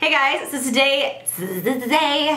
Hey guys, so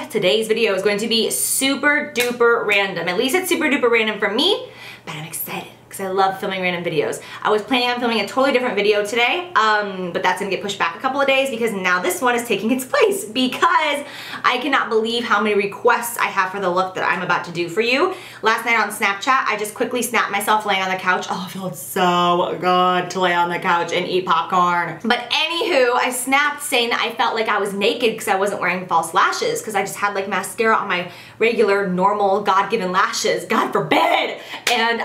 today's video is going to be super duper random. At least it's super duper random for me, but I'm excited because I love filming random videos. I was planning on filming a totally different video today, but that's gonna get pushed back a couple of days because now this one is taking its place because I cannot believe how many requests I have for the look that I'm about to do for you. Last night on Snapchat, I just quickly snapped myself laying on the couch. Oh, it felt so good to lay on the couch and eat popcorn. But anywho, I snapped saying that I felt like I was naked because I wasn't wearing false lashes because I just had like mascara on my regular, normal, God-given lashes. God forbid! And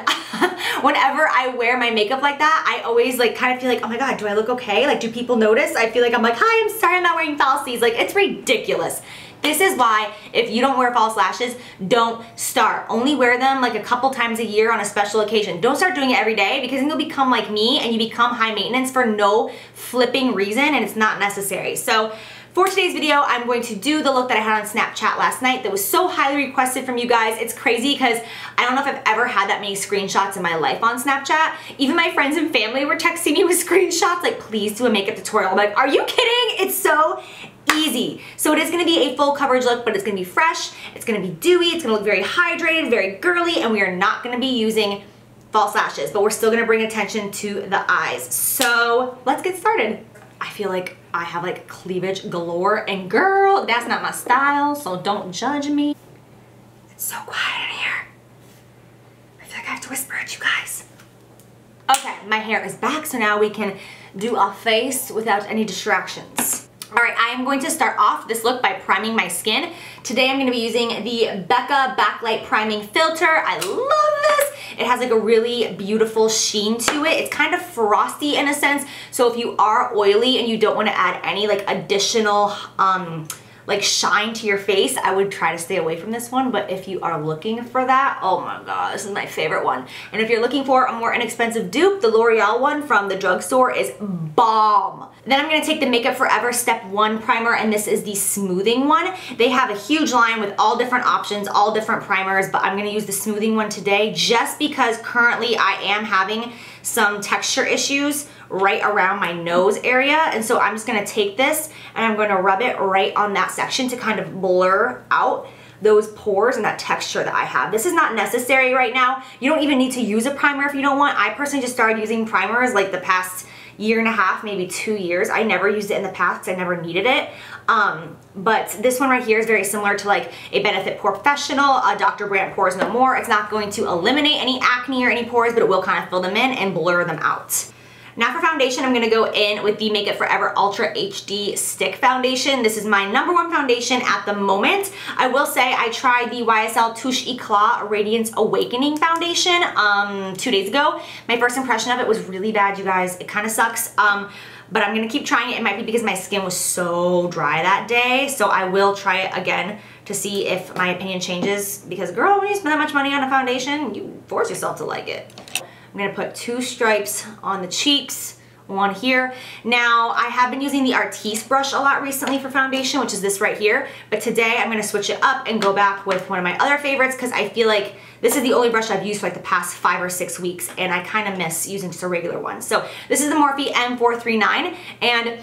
whenever I wear my makeup like that, I always like kind of feel like, oh my God, do I look okay? Like, do people notice? I feel like I'm like, hi, I'm sorry I'm not wearing falsies. Like, it's ridiculous. This is why if you don't wear false lashes, don't start. Only wear them like a couple times a year on a special occasion. Don't start doing it every day because then you'll become like me and you become high maintenance for no flipping reason and it's not necessary. So for today's video, I'm going to do the look that I had on Snapchat last night that was so highly requested from you guys. It's crazy because I don't know if I've ever had that many screenshots in my life on Snapchat. Even my friends and family were texting me with screenshots like, please do a makeup tutorial. I'm like, are you kidding? It's so easy. So it is going to be a full coverage look, but it's going to be fresh, it's going to be dewy, it's going to look very hydrated, very girly, and we are not going to be using false lashes, but we're still going to bring attention to the eyes. So let's get started. I feel like I have like cleavage galore, and girl, that's not my style, so don't judge me. It's so quiet in here. I feel like I have to whisper at you guys. Okay, my hair is back, so now we can do our face without any distractions. All right, I am going to start off this look by priming my skin. Today I'm going to be using the Becca Backlight Priming Filter. I love this. It has like a really beautiful sheen to it. It's kind of frosty in a sense. So if you are oily and you don't want to add any like additional like shine to your face, I would try to stay away from this one. But if you are looking for that, oh my God, this is my favorite one. And if you're looking for a more inexpensive dupe, the L'Oreal one from the drugstore is bomb. Then I'm gonna take the Makeup Forever Step 1 primer, and this is the smoothing one. They have a huge line with all different options, all different primers, but I'm gonna use the smoothing one today just because currently I am having some texture issues right around my nose area, and so I'm just gonna take this and I'm gonna rub it right on that section to kind of blur out those pores and that texture that I have. This is not necessary right now. You don't even need to use a primer if you don't want. I personally just started using primers like the past year and a half, maybe 2 years. I never used it in the past because I never needed it. But this one right here is very similar to like a Benefit Pore Professional, a Dr. Brandt Pores No More. It's not going to eliminate any acne or any pores, but it will kind of fill them in and blur them out. Now for foundation, I'm gonna go in with the Makeup Forever Ultra HD Stick Foundation. This is my #1 foundation at the moment. I will say I tried the YSL Touche Eclat Radiance Awakening Foundation 2 days ago. My first impression of it was really bad, you guys. It kind of sucks, but I'm gonna keep trying it. It might be because my skin was so dry that day, so I will try it again to see if my opinion changes because girl, when you spend that much money on a foundation, you force yourself to like it. I'm gonna put two stripes on the cheeks, one here. Now, I have been using the Artiste brush a lot recently for foundation, which is this right here, but today I'm gonna switch it up and go back with one of my other favorites because I feel like this is the only brush I've used for like the past 5 or 6 weeks and I kind of miss using just a regular one. So this is the Morphe M439, and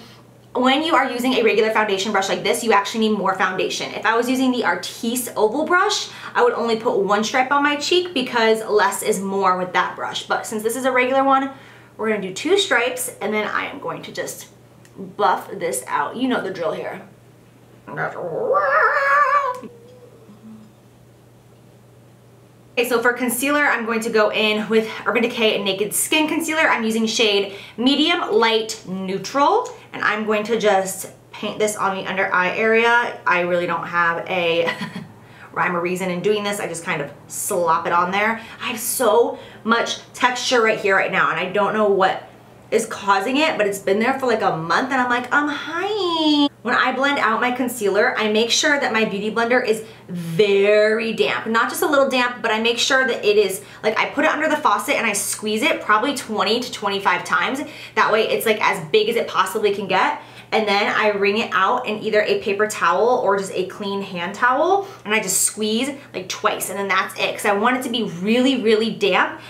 when you are using a regular foundation brush like this, you actually need more foundation. If I was using the Artiste oval brush, I would only put one stripe on my cheek because less is more with that brush. But since this is a regular one, we're gonna do two stripes and then I am going to just buff this out. You know the drill here. Okay, so for concealer, I'm going to go in with Urban Decay Naked Skin Concealer. I'm using shade medium, light, neutral, and I'm going to just paint this on the under eye area. I really don't have a rhyme or reason in doing this. I just kind of slop it on there. I have so much texture right here right now, and I don't know what is causing it, but it's been there for like a month, and I'm like, I'm high. When I blend out my concealer, I make sure that my beauty blender is very damp. Not just a little damp, but I make sure that it is, like I put it under the faucet and I squeeze it probably 20 to 25 times. That way it's like as big as it possibly can get. and then I wring it out in either a paper towel or just a clean hand towel, and I just squeeze like twice, and then that's it, because I want it to be really, really damp,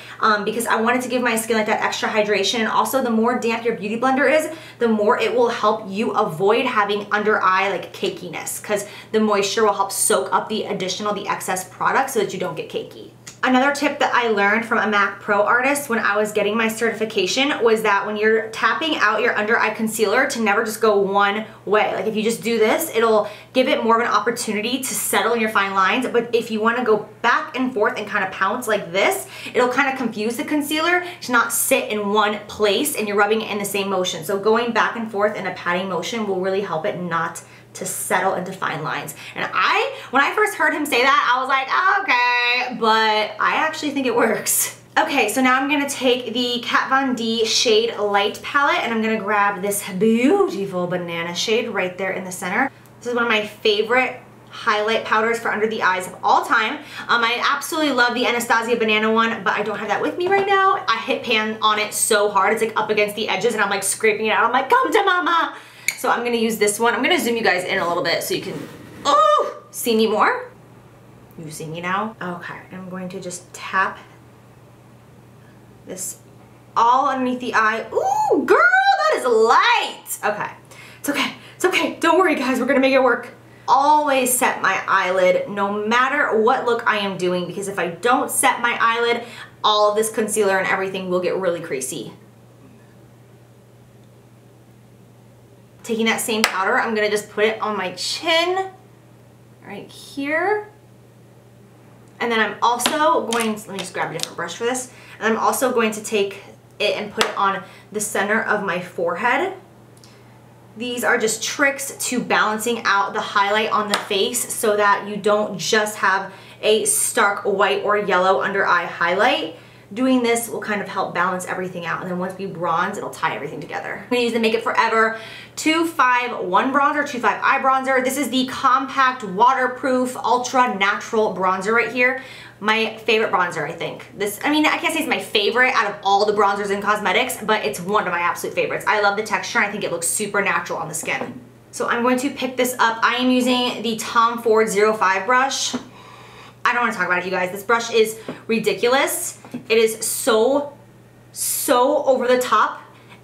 because I wanted to give my skin like that extra hydration. And also, the more damp your Beauty Blender is, the more it will help you avoid having under eye like cakiness, because the moisture will help soak up the excess product so that you don't get cakey. Another tip that I learned from a MAC Pro artist when I was getting my certification was that when you're tapping out your under eye concealer, to never just go one way. Like if you just do this, it'll give it more of an opportunity to settle in your fine lines, but if you want to go back and forth and kind of pounce like this, it'll kind of confuse the concealer to not sit in one place and you're rubbing it in the same motion. So going back and forth in a patting motion will really help it not to settle into fine lines. And when I first heard him say that, I was like, okay, but I actually think it works. Okay, so now I'm gonna take the Kat Von D Shade Light Palette, and I'm gonna grab this beautiful banana shade right there in the center. This is one of my favorite highlight powders for under the eyes of all time. I absolutely love the Anastasia banana one, but I don't have that with me right now. I hit pan on it so hard, it's like up against the edges and I'm like scraping it out. I'm like, come to mama! So I'm gonna use this one. I'm gonna zoom you guys in a little bit so you can see me more. You see me now? Okay, I'm going to just tap this all underneath the eye. Ooh, girl, that is light! Okay, it's okay, it's okay. Don't worry guys, we're gonna make it work. Always set my eyelid no matter what look I am doing, because if I don't set my eyelid, all of this concealer and everything will get really creasy. Taking that same powder, I'm gonna just put it on my chin right here. And then I'm also going to, let me just grab a different brush for this. And I'm also going to take it and put it on the center of my forehead. These are just tricks to balancing out the highlight on the face so that you don't just have a stark white or yellow under eye highlight. Doing this will kind of help balance everything out, and then once we bronze, it'll tie everything together. I'm gonna use the Makeup Forever 251 bronzer, 2.5 eye bronzer. This is the compact, waterproof, ultra natural bronzer right here. My favorite bronzer, I think. I mean, I can't say it's my favorite out of all the bronzers in cosmetics, but it's one of my absolute favorites. I love the texture, and I think it looks super natural on the skin. So I'm going to pick this up. I am using the Tom Ford 05 brush. I don't want to talk about it, you guys. This brush is ridiculous. It is so over the top,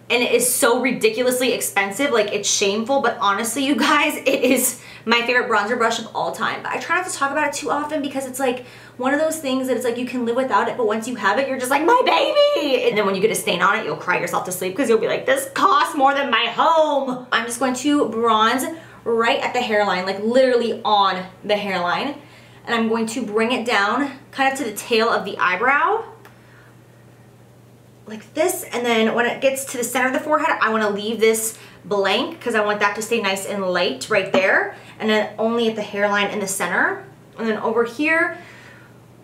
and it is so ridiculously expensive. Like, it's shameful, but honestly, you guys, it is my favorite bronzer brush of all time. But I try not to talk about it too often, because it's like one of those things that it's like you can live without it, but once you have it, you're just like, my baby! And then when you get a stain on it, you'll cry yourself to sleep, because you'll be like, this costs more than my home! I'm just going to bronze right at the hairline, like literally on the hairline. And I'm going to bring it down kind of to the tail of the eyebrow like this, and then when it gets to the center of the forehead, I want to leave this blank because I want that to stay nice and light right there, and then only at the hairline in the center, and then over here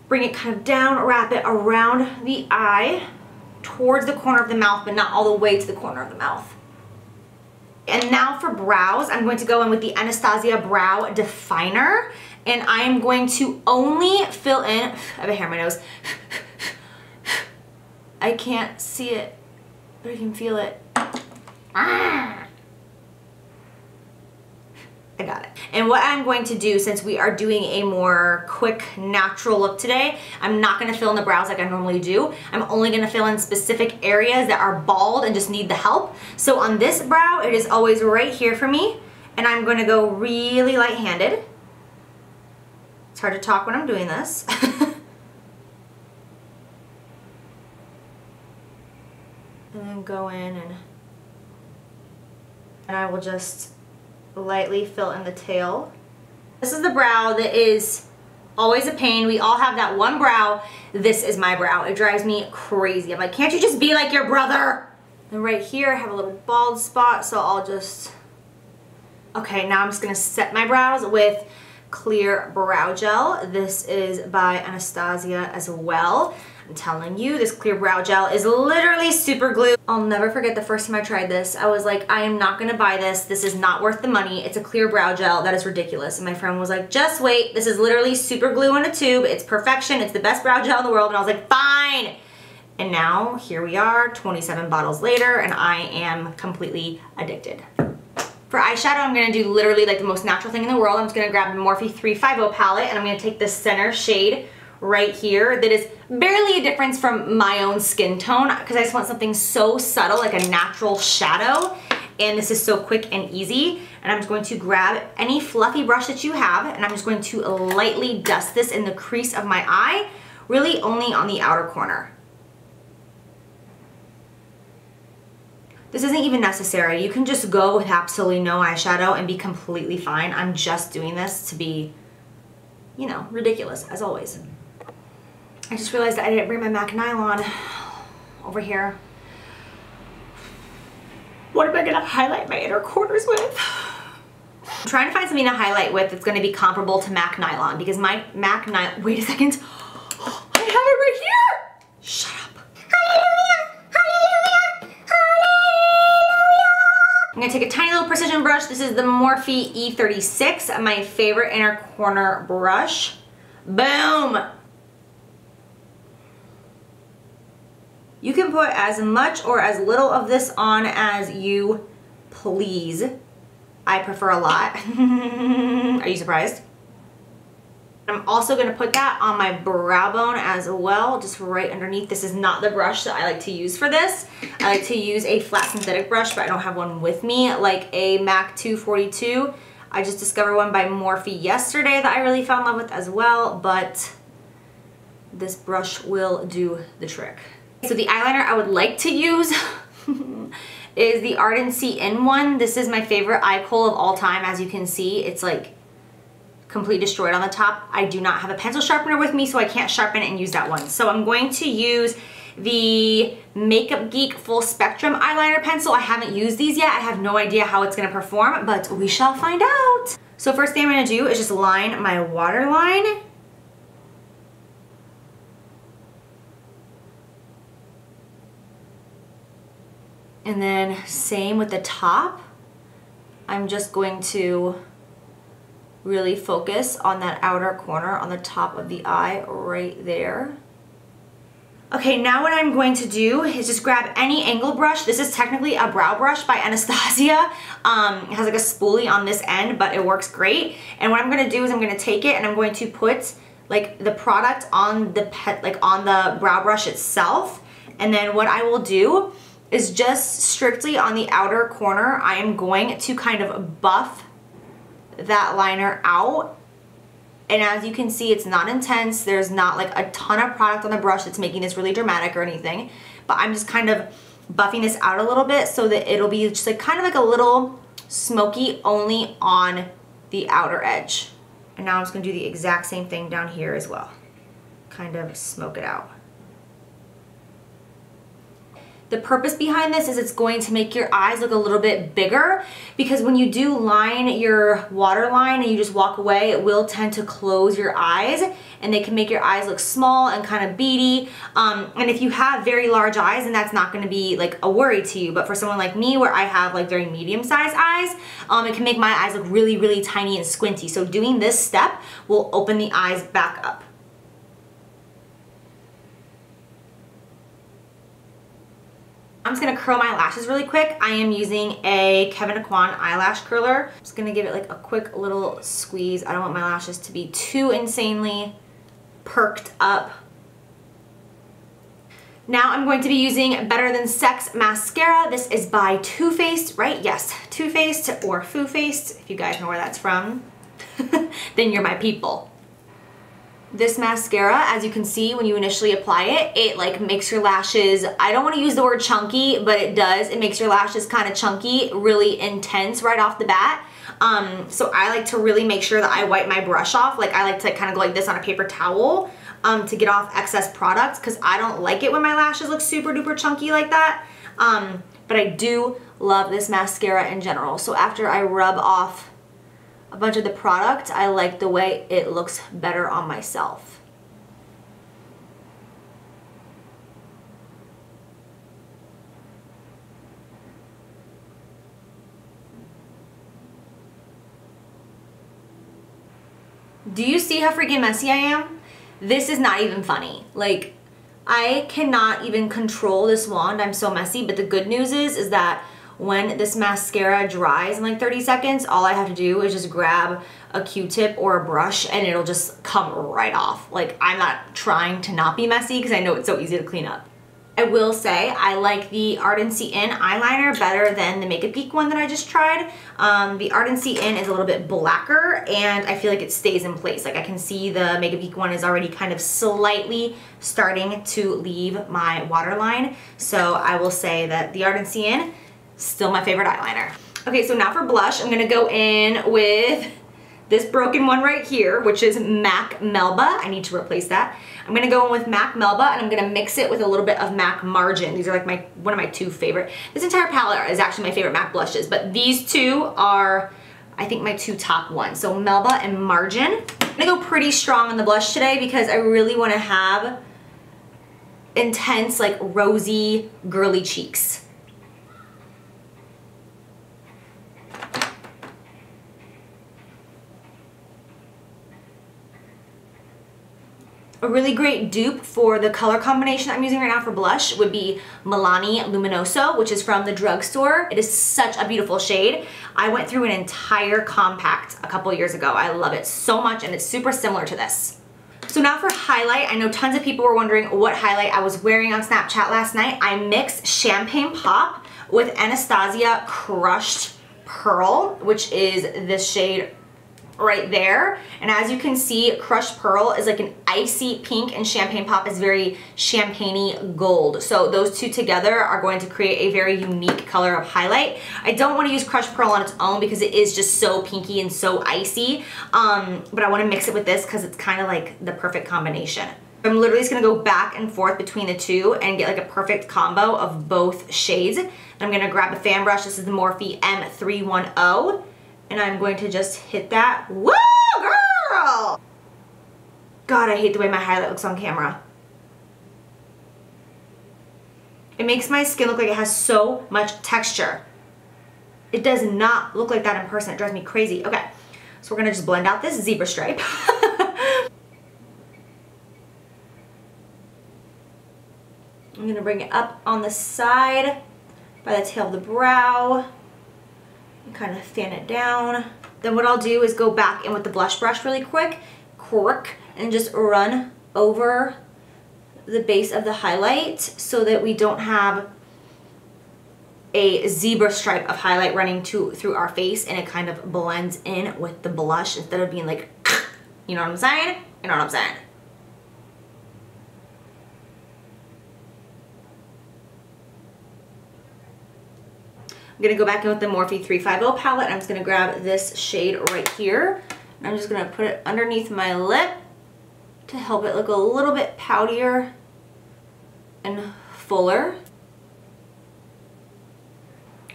bring it kind of down, wrap it around the eye towards the corner of the mouth, but not all the way to the corner of the mouth. And now for brows, I'm going to go in with the Anastasia Brow Definer, and I am going to only fill in, I have a hair in my nose. I can't see it, but I can feel it. I got it. And what I'm going to do, since we are doing a more quick, natural look today, I'm not gonna fill in the brows like I normally do. I'm only gonna fill in specific areas that are bald and just need the help. So on this brow, it is always right here for me, and I'm gonna go really light-handed. It's hard to talk when I'm doing this. And then go in and I will just lightly fill in the tail. This is the brow that is always a pain. We all have that one brow. This is my brow. It drives me crazy. I'm like, can't you just be like your brother? And right here I have a little bald spot, so I'll just... Okay, now I'm just gonna set my brows with clear brow gel. This is by Anastasia as well. I'm telling you, this clear brow gel is literally super glue. I'll never forget the first time I tried this. I was like, I am not gonna buy this. This is not worth the money. It's a clear brow gel. That is ridiculous. And my friend was like, just wait. This is literally super glue in a tube. It's perfection. It's the best brow gel in the world. And I was like, fine. And now here we are, 27 bottles later, and I am completely addicted. For eyeshadow, I'm going to do literally like the most natural thing in the world. I'm just going to grab the Morphe 350 palette, and I'm going to take the center shade right here that is barely a difference from my own skin tone, because I just want something so subtle, like a natural shadow, and this is so quick and easy. And I'm just going to grab any fluffy brush that you have, and I'm just going to lightly dust this in the crease of my eye, really only on the outer corner. This isn't even necessary. You can just go with absolutely no eyeshadow and be completely fine. I'm just doing this to be, you know, ridiculous, as always. I just realized that I didn't bring my MAC Nylon over here. What am I gonna highlight my inner corners with? I'm trying to find something to highlight with that's gonna be comparable to MAC Nylon, because my MAC Nylon, wait a second, I have it right here! Shut up. Hallelujah! Hallelujah! Hallelujah! I'm gonna take a tiny little precision brush. This is the Morphe E36, my favorite inner corner brush. Boom! You can put as much or as little of this on as you please. I prefer a lot. Are you surprised? I'm also gonna put that on my brow bone as well, just right underneath. This is not the brush that I like to use for this. I like to use a flat synthetic brush, but I don't have one with me, like a MAC 242. I just discovered one by Morphe yesterday that I really fell in love with as well, but this brush will do the trick. So the eyeliner I would like to use is the Ardency Inn one. This is my favorite eye kohl of all time. As you can see, it's like complete destroyed on the top. I do not have a pencil sharpener with me, so I can't sharpen it and use that one. So I'm going to use the Makeup Geek Full Spectrum Eyeliner Pencil. I haven't used these yet. I have no idea how it's gonna perform, but we shall find out. So first thing I'm gonna do is just line my waterline. And then same with the top. I'm just going to really focus on that outer corner on the top of the eye right there. Okay, now what I'm going to do is just grab any angle brush. This is technically a brow brush by Anastasia. It has like a spoolie on this end, but it works great. And what I'm gonna do is I'm gonna take it and I'm going to put like the product on the brow brush itself. And then what I will do is just strictly on the outer corner, I am going to kind of buff that liner out. And as you can see, it's not intense. There's not like a ton of product on the brush that's making this really dramatic or anything, but I'm just kind of buffing this out a little bit so that it'll be just like kind of like a little smoky only on the outer edge. And now I'm just gonna do the exact same thing down here as well. Kind of smoke it out. The purpose behind this is it's going to make your eyes look a little bit bigger, because when you do line your waterline and you just walk away, it will tend to close your eyes, and they can make your eyes look small and kind of beady. And if you have very large eyes, then that's not going to be like a worry to you. But for someone like me, where I have like very medium-sized eyes, it can make my eyes look really, really tiny and squinty. So doing this step will open the eyes back up. I'm just gonna curl my lashes really quick. I am using a Kevin Aquan eyelash curler. I'm just gonna give it like a quick little squeeze. I don't want my lashes to be too insanely perked up. Now I'm going to be using Better Than Sex Mascara. This is by Too Faced, right? Yes, Too Faced or Foo Faced. If you guys know where that's from, then you're my people. This mascara, as you can see, when you initially apply it, it like makes your lashes, I don't want to use the word chunky, but it does. It makes your lashes kind of chunky, really intense right off the bat. So I like to really make sure that I wipe my brush off. Like I like to kind of go like this on a paper towel to get off excess products, because I don't like it when my lashes look super duper chunky like that. But I do love this mascara in general. So after I rub off a bunch of the product, I like the way it looks better on myself. Do you see how freaking messy I am? This is not even funny. Like, I cannot even control this wand. I'm so messy, but the good news is that when this mascara dries in like 30 seconds, all I have to do is just grab a Q-tip or a brush and it'll just come right off. Like, I'm not trying to not be messy because I know it's so easy to clean up. I will say I like the Ardency Inn eyeliner better than the Makeup Geek one that I just tried. The Ardency Inn is a little bit blacker and I feel like it stays in place. Like, I can see the Makeup Geek one is already kind of slightly starting to leave my waterline. So I will say that the Ardency Inn, still my favorite eyeliner. Okay, so now for blush, I'm gonna go in with this broken one right here, which is MAC Melba. I need to replace that. I'm gonna go in with MAC Melba and I'm gonna mix it with a little bit of MAC Margin. These are like one of my two favorite. This entire palette is actually my favorite MAC blushes, but these two are, I think, my two top ones. So Melba and Margin. I'm gonna go pretty strong on the blush today because I really wanna have intense, like, rosy, girly cheeks. A really great dupe for the color combination I'm using right now for blush would be Milani Luminoso, which is from the drugstore. It is such a beautiful shade. I went through an entire compact a couple years ago. I love it so much, and it's super similar to this. So now for highlight. I know tons of people were wondering what highlight I was wearing on Snapchat last night. I mixed Champagne Pop with Anastasia Crushed Pearl, which is this shade right there, and as you can see, Crushed Pearl is like an icy pink and Champagne Pop is very champagne-y gold. So those two together are going to create a very unique color of highlight. I don't want to use Crushed Pearl on its own because it is just so pinky and so icy, but I want to mix it with this because it's kind of like the perfect combination. I'm literally just going to go back and forth between the two and get like a perfect combo of both shades. And I'm going to grab a fan brush. This is the Morphe M310. And I'm going to just hit that. Woo, girl! God, I hate the way my highlight looks on camera. It makes my skin look like it has so much texture. It does not look like that in person. It drives me crazy. Okay, so we're gonna just blend out this zebra stripe. I'm gonna bring it up on the side by the tail of the brow. Kind of fan it down. Then what I'll do is go back in with the blush brush really quick, and just run over the base of the highlight so that we don't have a zebra stripe of highlight running through our face, and it kind of blends in with the blush instead of being like, you know what I'm saying? You know what I'm saying? I'm gonna go back in with the Morphe 350 palette, and I'm just gonna grab this shade right here, and I'm just gonna put it underneath my lip to help it look a little bit poutier and fuller.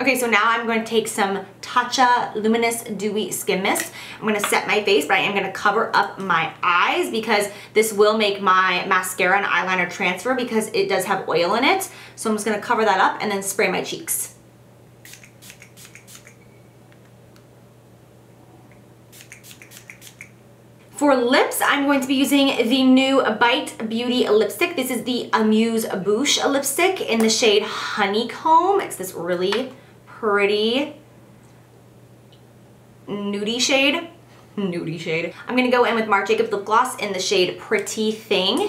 Okay, so now I'm going to take some Tatcha Luminous Dewy Skin Mist. I'm going to set my face, but I am going to cover up my eyes because this will make my mascara and eyeliner transfer because it does have oil in it. So I'm just going to cover that up and then spray my cheeks. For lips, I'm going to be using the new Bite Beauty lipstick. This is the Amuse Bouche lipstick in the shade Honeycomb. It's this really pretty nudie shade. I'm gonna go in with Marc Jacobs lip gloss in the shade Pretty Thing.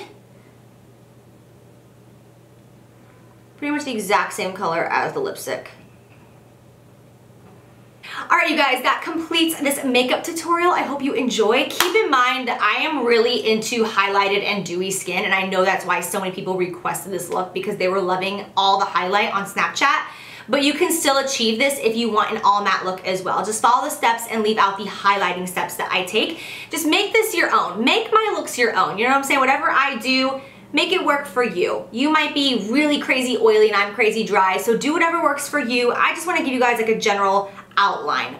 Pretty much the exact same color as the lipstick. Alright, you guys, that completes this makeup tutorial. I hope you enjoy. Keep in mind that I am really into highlighted and dewy skin, and I know that's why so many people requested this look because they were loving all the highlight on Snapchat. But you can still achieve this if you want an all matte look as well. Just follow the steps and leave out the highlighting steps that I take. Just make this your own. Make my looks your own. You know what I'm saying? Whatever I do, make it work for you. You might be really crazy oily and I'm crazy dry, so do whatever works for you. I just want to give you guys like a general outline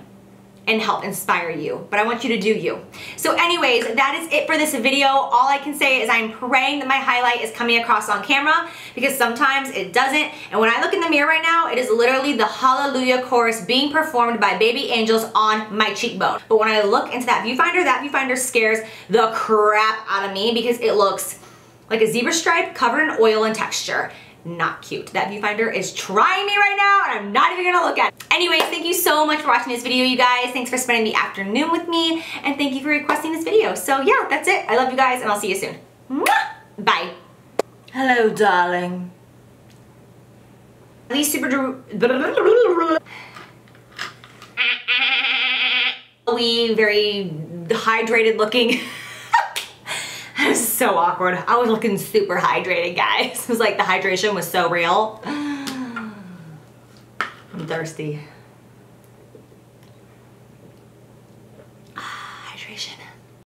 and help inspire you, but I want you to do you. So anyways, that is it for this video. All I can say is I'm praying that my highlight is coming across on camera because sometimes it doesn't, and when I look in the mirror right now, it is literally the Hallelujah chorus being performed by baby angels on my cheekbone. But when I look into that viewfinder scares the crap out of me because it looks like a zebra stripe covered in oil and texture. not cute. That viewfinder is trying me right now, and I'm not even gonna look at it. Anyways, thank you so much for watching this video, you guys. Thanks for spending the afternoon with me, and thank you for requesting this video. So yeah, that's it. I love you guys, and I'll see you soon. Mwah! Bye. Hello, darling. These very hydrated looking. That was so awkward. I was looking super hydrated, guys. It was like the hydration was so real. I'm thirsty.